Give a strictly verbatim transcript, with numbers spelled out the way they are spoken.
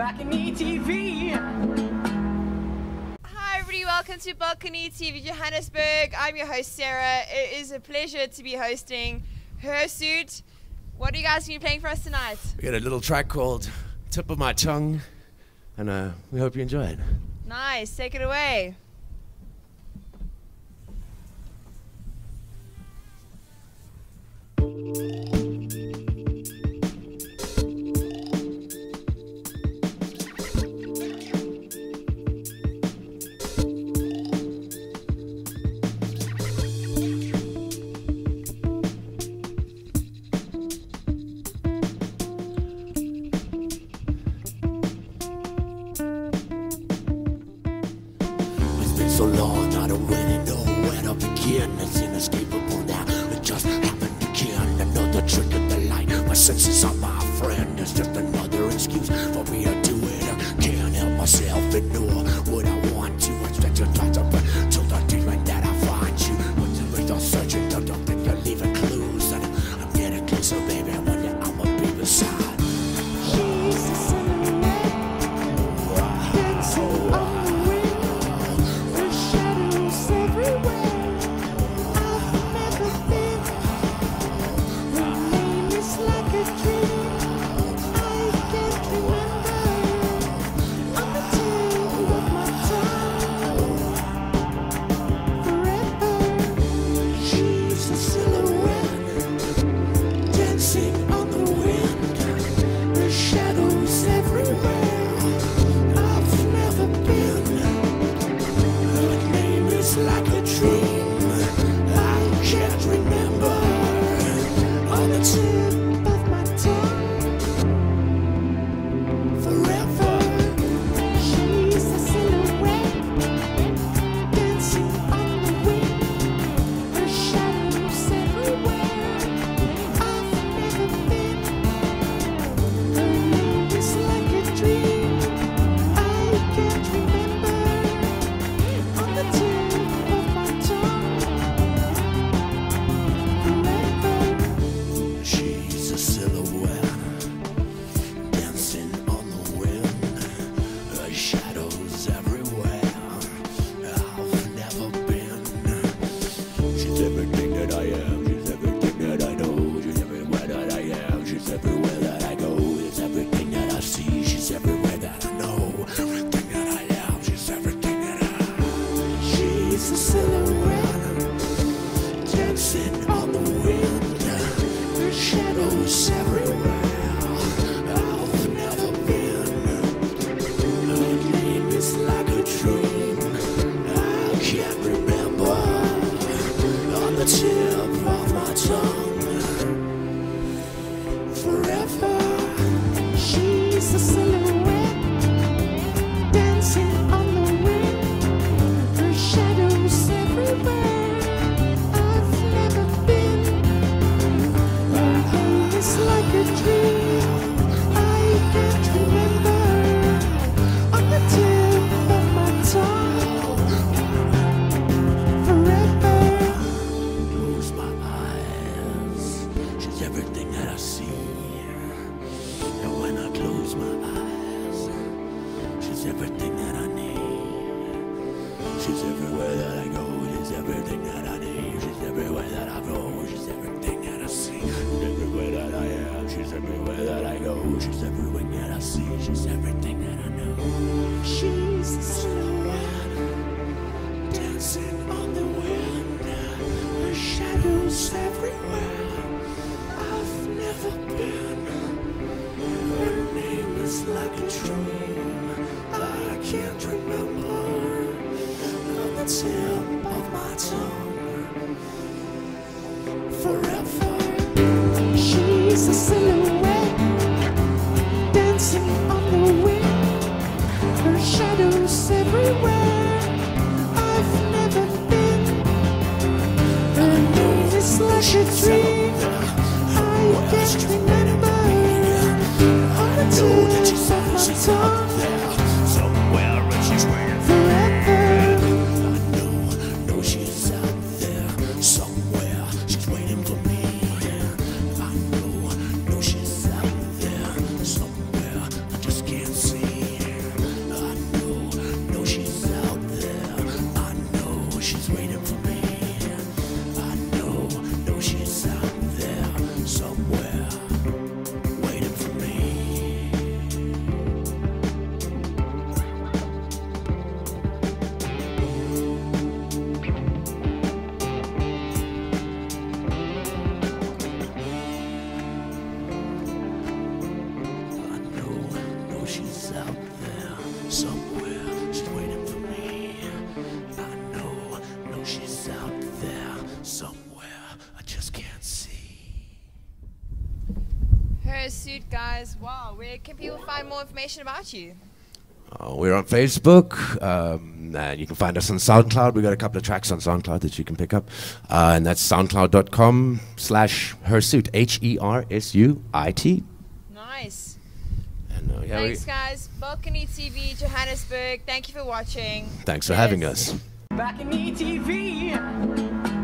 Balcony T V. Hi everybody, welcome to Balcony T V Johannesburg. I'm your host Sarah. It is a pleasure to be hosting Her Suit. What are you guys going to be playing for us tonight? We got a little track called Tip of My Tongue, and uh, we hope you enjoy it. Nice, take it away. So long, I don't really know where to begin. It's inescapable now, it just happened again. Another trick of the light, my senses are my friend. It's just another excuse for me to do it. I can't help myself, ignore what I want to. I spent your time to burn till the demon that I find you. But the least I'm searching, I don't think you're leaving clues. And I'm getting closer, baby, I wonder I'ma be beside. Jesus in the see. somewhere waiting for me. I know, know she's out there somewhere. She's waiting for me. I know, know she's out there somewhere. Her Suit, guys. Wow, where can people find more information about you? Oh, we're on Facebook, um, and you can find us on SoundCloud. We've got a couple of tracks on SoundCloud that you can pick up, uh, and that's soundcloud.com slash HerSuit, H E R S U I T. Nice. And, uh, yeah, thanks, guys. Balcony T V, Johannesburg. Thank you for watching. Thanks for yes. having us. Balcony T V.